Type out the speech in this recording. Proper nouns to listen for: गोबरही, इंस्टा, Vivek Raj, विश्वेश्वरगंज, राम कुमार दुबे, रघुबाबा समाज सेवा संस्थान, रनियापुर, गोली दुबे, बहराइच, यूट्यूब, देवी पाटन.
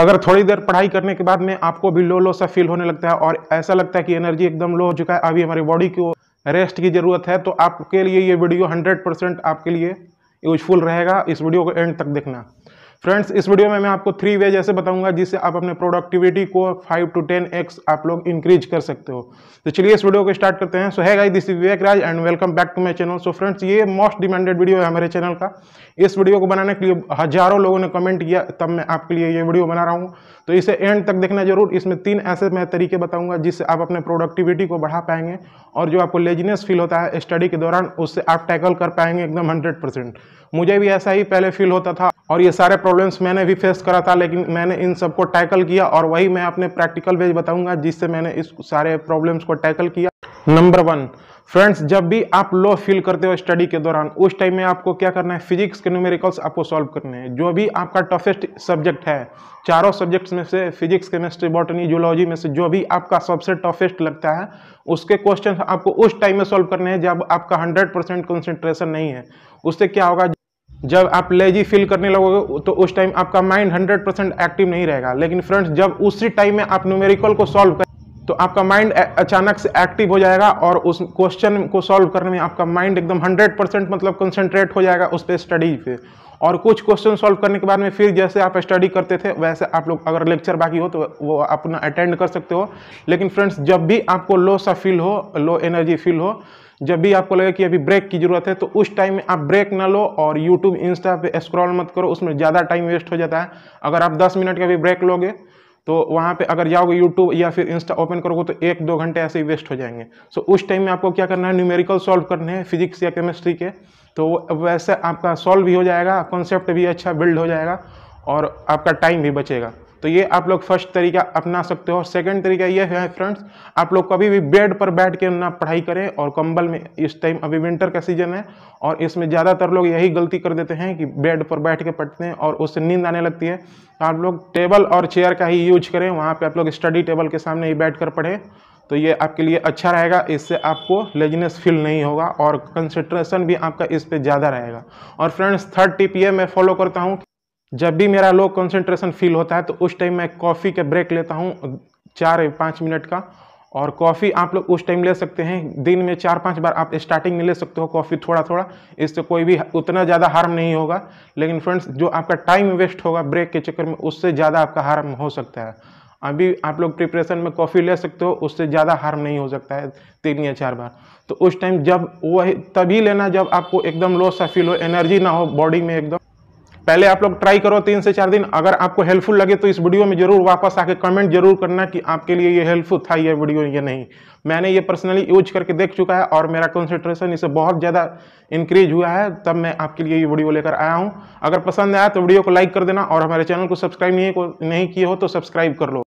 अगर थोड़ी देर पढ़ाई करने के बाद में आपको भी लो लो सा फील होने लगता है और ऐसा लगता है कि एनर्जी एकदम लो हो चुका है, अभी हमारी बॉडी को रेस्ट की ज़रूरत है, तो आपके लिए ये वीडियो 100% आपके लिए यूजफुल रहेगा। इस वीडियो को एंड तक देखना। फ्रेंड्स, इस वीडियो में मैं आपको 3 वेज ऐसे बताऊंगा जिससे आप अपने प्रोडक्टिविटी को 5 to 10x आप लोग इंक्रीज कर सकते हो। तो चलिए इस वीडियो को स्टार्ट करते हैं। So hi guys, this is Vivek Raj and welcome back to my channel. So friends, ये मोस्ट डिमांडेड वीडियो है हमारे चैनल का। इस वीडियो को बनाने के लिए हजारों लोगों ने कमेंट किया, तब मैं आपके लिए ये वीडियो बना रहा हूँ। तो इसे एंड तक देखना जरूर। इसमें 3 ऐसे मैं तरीके बताऊँगा जिससे आप अपने प्रोडक्टिविटी को बढ़ा पाएंगे और जो आपको लेजीनेस फील होता है स्टडी के दौरान, उससे आप टैकल कर पाएंगे एकदम 100%। मुझे भी ऐसा ही पहले फील होता था और ये सारे प्रॉब्लम्स मैंने भी फेस करा था, लेकिन मैंने इन सबको टैकल किया और वही मैं अपने प्रैक्टिकल वेज बताऊंगा जिससे मैंने इस सारे प्रॉब्लम्स को टैकल किया। नंबर 1, फ्रेंड्स, जब भी आप लो फील करते हो स्टडी के दौरान, उस टाइम में आपको क्या करना है, फिजिक्स के न्यूमेरिकल्स आपको सॉल्व करने हैं। जो भी आपका टफेस्ट सब्जेक्ट है, चारों सब्जेक्ट्स में से फिजिक्स, केमिस्ट्री, बॉटनी, जूलॉजी में से जो भी आपका सबसे टफेस्ट लगता है, उसके क्वेश्चन आपको उस टाइम में सॉल्व करने हैं जब आपका 100% कॉन्सेंट्रेशन नहीं है। उससे क्या होगा, जब आप लेजी फील करने लगोगे तो उस टाइम आपका माइंड 100% एक्टिव नहीं रहेगा। लेकिन फ्रेंड्स, जब उसी टाइम में आप न्यूमेरिकल को सॉल्व करें तो आपका माइंड अचानक से एक्टिव हो जाएगा और उस क्वेश्चन को सॉल्व करने में आपका माइंड एकदम 100% मतलब कंसंट्रेट हो जाएगा उस पर, स्टडी पे। और कुछ क्वेश्चन सॉल्व करने के बाद में फिर जैसे आप स्टडी करते थे वैसे आप लोग, अगर लेक्चर बाकी हो तो वो अपना अटेंड कर सकते हो। लेकिन फ्रेंड्स, जब भी आपको लो सा फील हो, लो एनर्जी फील हो, जब भी आपको लगे कि अभी ब्रेक की ज़रूरत है, तो उस टाइम में आप ब्रेक ना लो और यूट्यूब, इंस्टा पे स्क्रॉल मत करो, उसमें ज़्यादा टाइम वेस्ट हो जाता है। अगर आप 10 मिनट का भी ब्रेक लोगे तो वहाँ पे अगर जाओगे यूट्यूब या फिर इंस्टा ओपन करोगे तो 1-2 घंटे ऐसे ही वेस्ट हो जाएंगे। सो उस टाइम में आपको क्या करना है, न्यूमेरिकल सॉल्व करने हैं फिजिक्स या केमिस्ट्री के, तो वैसे आपका सॉल्व भी हो जाएगा, कॉन्सेप्ट भी अच्छा बिल्ड हो जाएगा और आपका टाइम भी बचेगा। तो ये आप लोग फर्स्ट तरीका अपना सकते हो। और सेकेंड तरीका ये है फ्रेंड्स, आप लोग कभी भी बेड पर बैठ के ना पढ़ाई करें और कंबल में। इस टाइम अभी विंटर का सीजन है और इसमें ज़्यादातर लोग यही गलती कर देते हैं कि बेड पर बैठ के पढ़ते हैं और उससे नींद आने लगती है। तो आप लोग टेबल और चेयर का ही यूज करें, वहाँ पर आप लोग स्टडी टेबल के सामने ही बैठ कर पढ़ें, तो ये आपके लिए अच्छा रहेगा। इससे आपको लेजीनेस फील नहीं होगा और कंसंट्रेशन भी आपका इस पर ज़्यादा रहेगा। और फ्रेंड्स, थर्ड टिप ये मैं फॉलो करता हूँ, जब भी मेरा लो कंसंट्रेशन फील होता है तो उस टाइम मैं कॉफ़ी के ब्रेक लेता हूँ 4-5 मिनट का। और कॉफ़ी आप लोग उस टाइम ले सकते हैं, दिन में 4-5 बार आप स्टार्टिंग में ले सकते हो कॉफ़ी, थोड़ा थोड़ा। इससे कोई भी उतना ज़्यादा हार्म नहीं होगा। लेकिन फ्रेंड्स, जो आपका टाइम वेस्ट होगा ब्रेक के चक्कर में, उससे ज़्यादा आपका हार्म हो सकता है। अभी आप लोग प्रिपरेशन में कॉफ़ी ले सकते हो, उससे ज़्यादा हार्म नहीं हो सकता है 3 या 4 बार। तो उस टाइम जब वही तभी लेना जब आपको एकदम लो सा फील हो, एनर्जी ना हो बॉडी में एकदम। पहले आप लोग ट्राई करो 3 से 4 दिन, अगर आपको हेल्पफुल लगे तो इस वीडियो में जरूर वापस आके कमेंट जरूर करना कि आपके लिए ये हेल्पफुल था ये वीडियो या नहीं। मैंने ये पर्सनली यूज करके देख चुका है और मेरा कंसंट्रेशन इससे बहुत ज़्यादा इंक्रीज हुआ है, तब मैं आपके लिए ये वीडियो लेकर आया हूँ। अगर पसंद आया तो वीडियो को लाइक कर देना और हमारे चैनल को सब्सक्राइब नहीं किए हो तो सब्सक्राइब कर लो।